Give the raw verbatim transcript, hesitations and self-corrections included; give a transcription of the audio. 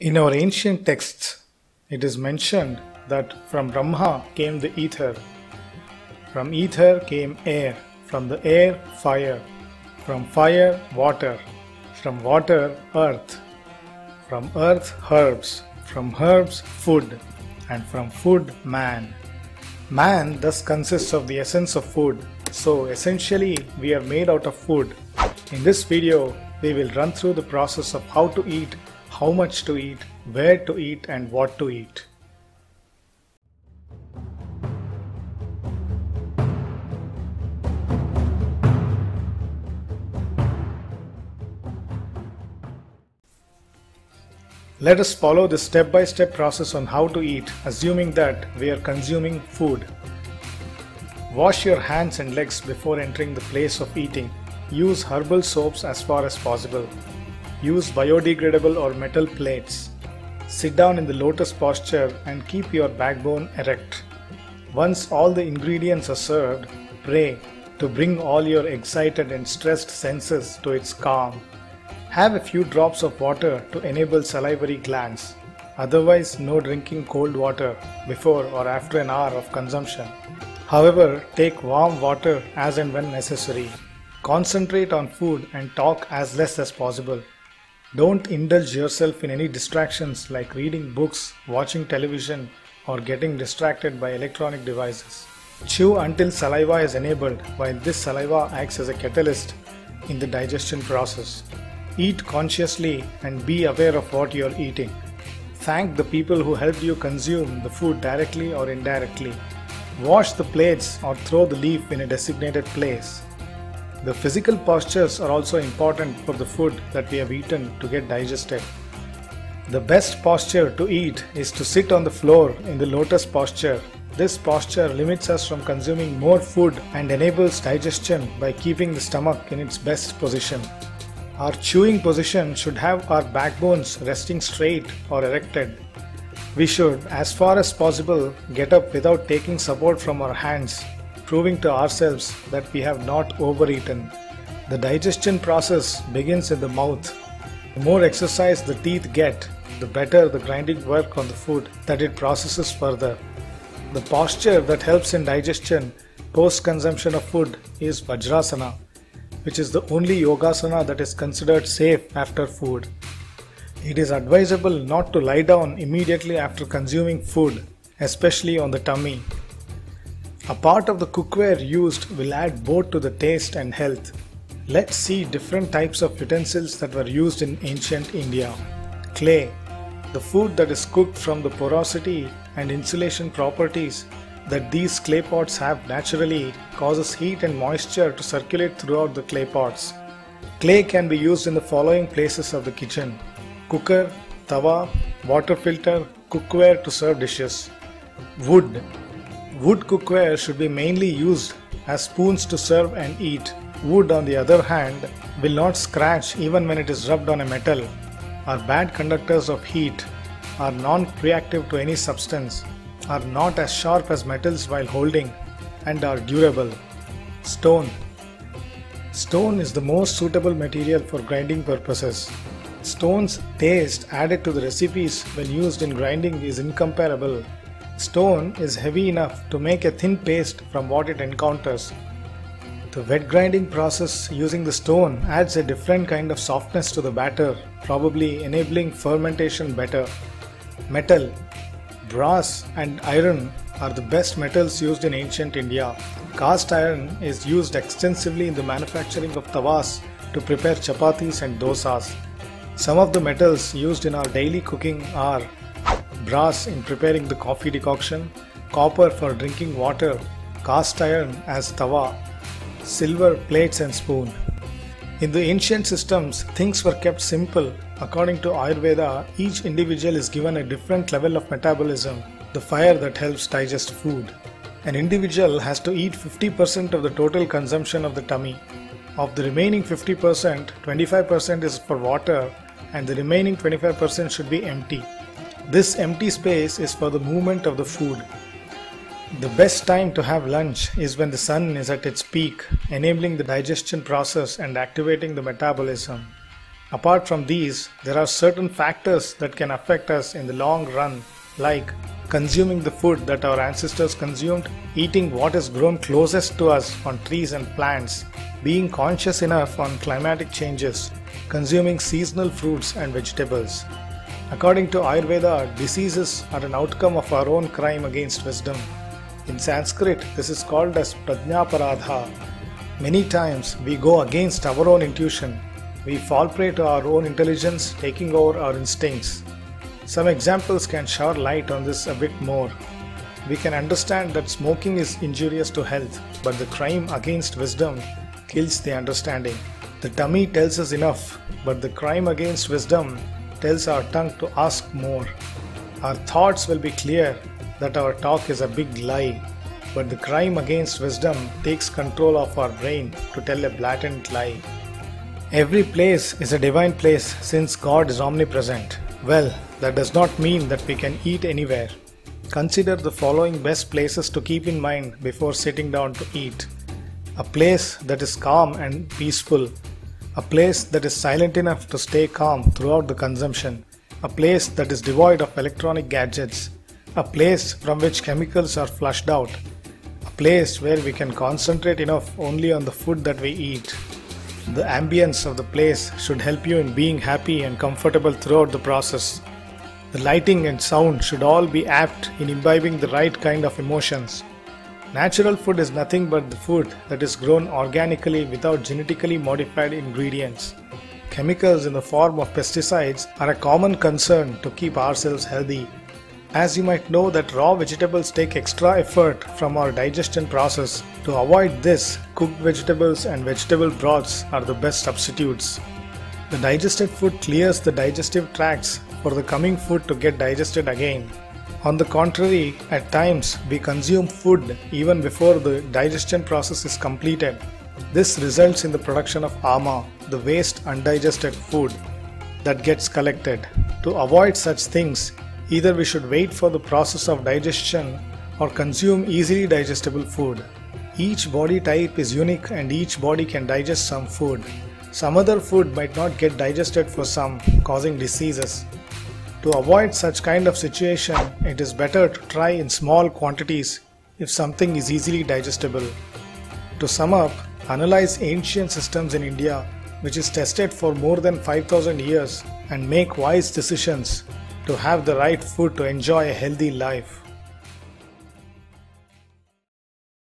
In our ancient texts, it is mentioned that from Brahma came the ether, from ether came air, from the air fire, from fire water, from water earth, from earth herbs, from herbs food, and from food man. Man thus consists of the essence of food, so essentially we are made out of food. In this video, we will run through the process of how to eat, how much to eat, where to eat, and what to eat. Let us follow this step-by-step process on how to eat, assuming that we are consuming food. Wash your hands and legs before entering the place of eating. Use herbal soaps as far as possible. Use biodegradable or metal plates. Sit down in the lotus posture and keep your backbone erect. Once all the ingredients are served, pray to bring all your excited and stressed senses to its calm. Have a few drops of water to enable salivary glands, otherwise no drinking cold water before or after an hour of consumption. However, take warm water as and when necessary. Concentrate on food and talk as less as possible. Don't indulge yourself in any distractions like reading books, watching television, or getting distracted by electronic devices. Chew until saliva is enabled, while this saliva acts as a catalyst in the digestion process. Eat consciously and be aware of what you are eating. Thank the people who helped you consume the food directly or indirectly. Wash the plates or throw the leaf in a designated place. The physical postures are also important for the food that we have eaten to get digested. The best posture to eat is to sit on the floor in the lotus posture. This posture limits us from consuming more food and enables digestion by keeping the stomach in its best position. Our chewing position should have our backbones resting straight or erected. We should, as far as possible, get up without taking support from our hands, proving to ourselves that we have not overeaten. The digestion process begins in the mouth. The more exercise the teeth get, the better the grinding work on the food that it processes further. The posture that helps in digestion post-consumption of food is Vajrasana, which is the only yogasana that is considered safe after food. It is advisable not to lie down immediately after consuming food, especially on the tummy. A part of the cookware used will add both to the taste and health. Let's see different types of utensils that were used in ancient India. Clay. The food that is cooked from the porosity and insulation properties that these clay pots have naturally causes heat and moisture to circulate throughout the clay pots. Clay can be used in the following places of the kitchen: cooker, tawa, water filter, cookware to serve dishes. Wood. Wood cookware should be mainly used as spoons to serve and eat. Wood, on the other hand, will not scratch even when it is rubbed on a metal, are bad conductors of heat, are non-reactive to any substance, are not as sharp as metals while holding, and are durable. Stone. Stone is the most suitable material for grinding purposes. Stone's taste added to the recipes when used in grinding is incomparable. Stone is heavy enough to make a thin paste from what it encounters. The wet grinding process using the stone adds a different kind of softness to the batter, probably enabling fermentation better. Metal. Brass and iron are the best metals used in ancient India. Cast iron is used extensively in the manufacturing of tawas to prepare chapatis and dosas. Some of the metals used in our daily cooking are brass in preparing the coffee decoction, copper for drinking water, cast iron as tawa, silver plates and spoon. In the ancient systems, things were kept simple. According to Ayurveda, each individual is given a different level of metabolism, the fire that helps digest food. An individual has to eat fifty percent of the total consumption of the tummy. Of the remaining fifty percent, twenty-five percent is for water and the remaining twenty-five percent should be empty. This empty space is for the movement of the food. The best time to have lunch is when the sun is at its peak, enabling the digestion process and activating the metabolism. Apart from these, there are certain factors that can affect us in the long run, like consuming the food that our ancestors consumed, eating what is grown closest to us on trees and plants, being conscious enough on climatic changes, consuming seasonal fruits and vegetables. According to Ayurveda, diseases are an outcome of our own crime against wisdom. In Sanskrit, this is called as Pradnyaparadha. Many times we go against our own intuition. We fall prey to our own intelligence, taking over our instincts. Some examples can shine light on this a bit more. We can understand that smoking is injurious to health, but the crime against wisdom kills the understanding. The tummy tells us enough, but the crime against wisdom tells our tongue to ask more. Our thoughts will be clear that our talk is a big lie, but the crime against wisdom takes control of our brain to tell a blatant lie. Every place is a divine place since God is omnipresent. Well, that does not mean that we can eat anywhere. Consider the following best places to keep in mind before sitting down to eat. A place that is calm and peaceful. A place that is silent enough to stay calm throughout the consumption. A place that is devoid of electronic gadgets. A place from which chemicals are flushed out. A place where we can concentrate enough only on the food that we eat. The ambience of the place should help you in being happy and comfortable throughout the process. The lighting and sound should all be apt in imbibing the right kind of emotions. Natural food is nothing but the food that is grown organically without genetically modified ingredients. Chemicals in the form of pesticides are a common concern to keep ourselves healthy. As you might know that raw vegetables take extra effort from our digestion process, to avoid this, cooked vegetables and vegetable broths are the best substitutes. The digested food clears the digestive tracts for the coming food to get digested again. On the contrary, at times we consume food even before the digestion process is completed. This results in the production of ama, the waste undigested food that gets collected. To avoid such things, either we should wait for the process of digestion or consume easily digestible food. Each body type is unique and each body can digest some food. Some other food might not get digested for some, causing diseases. To avoid such kind of situation, it is better to try in small quantities if something is easily digestible. To sum up, analyze ancient systems in India, which is tested for more than five thousand years, and make wise decisions to have the right food to enjoy a healthy life.